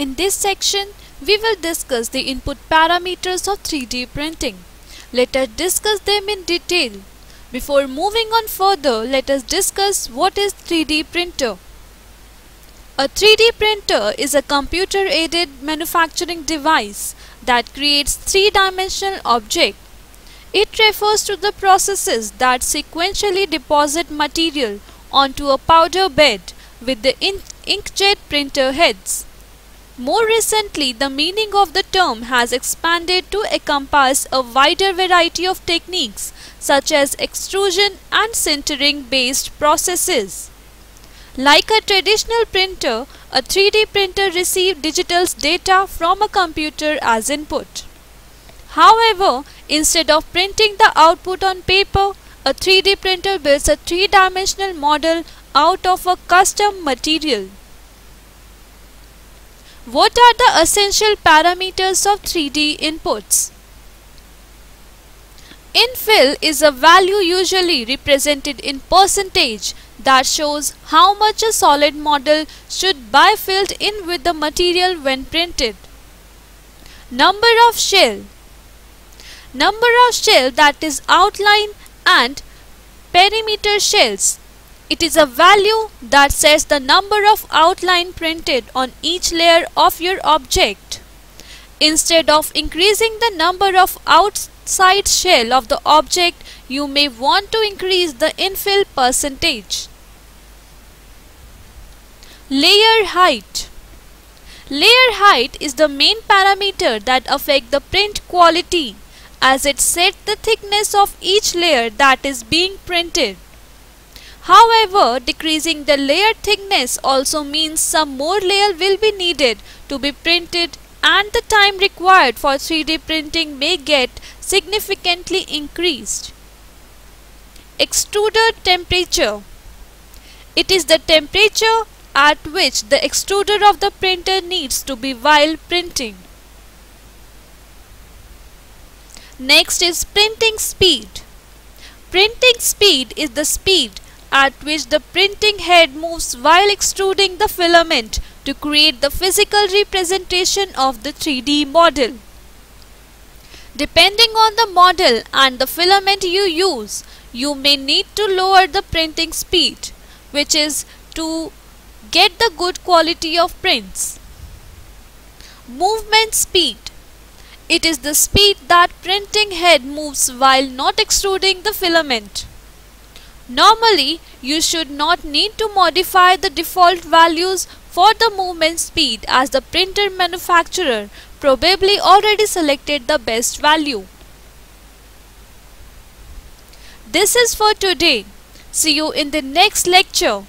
In this section, we will discuss the input parameters of 3D printing. Let us discuss them in detail. Before moving on further, let us discuss what is 3D printer. A 3D printer is a computer-aided manufacturing device that creates three-dimensional objects. It refers to the processes that sequentially deposit material onto a powder bed with the inkjet printer heads. More recently, the meaning of the term has expanded to encompass a wider variety of techniques such as extrusion and sintering based processes. Like a traditional printer, a 3D printer receives digital data from a computer as input. However, instead of printing the output on paper, a 3D printer builds a three-dimensional model out of a custom material. What are the essential parameters of 3D inputs? Infill is a value usually represented in percentage that shows how much a solid model should be filled in with the material when printed. Number of shell. Number of shell, that is outline and perimeter shells. It is a value that says the number of outline printed on each layer of your object. Instead of increasing the number of outside shell of the object, you may want to increase the infill percentage. Layer height. Layer height is the main parameter that affects the print quality, as it sets the thickness of each layer that is being printed. However, decreasing the layer thickness also means some more layer will be needed to be printed, and the time required for 3D printing may get significantly increased. Extruder temperature. It is the temperature at which the extruder of the printer needs to be while printing. Next is printing speed. Printing speed is the speed at which the printing head moves while extruding the filament to create the physical representation of the 3D model. Depending on the model and the filament you use, you may need to lower the printing speed, which is to get the good quality of prints. Movement speed. It is the speed that printing head moves while not extruding the filament. Normally, you should not need to modify the default values for the movement speed, as the printer manufacturer probably already selected the best value. This is for today. See you in the next lecture.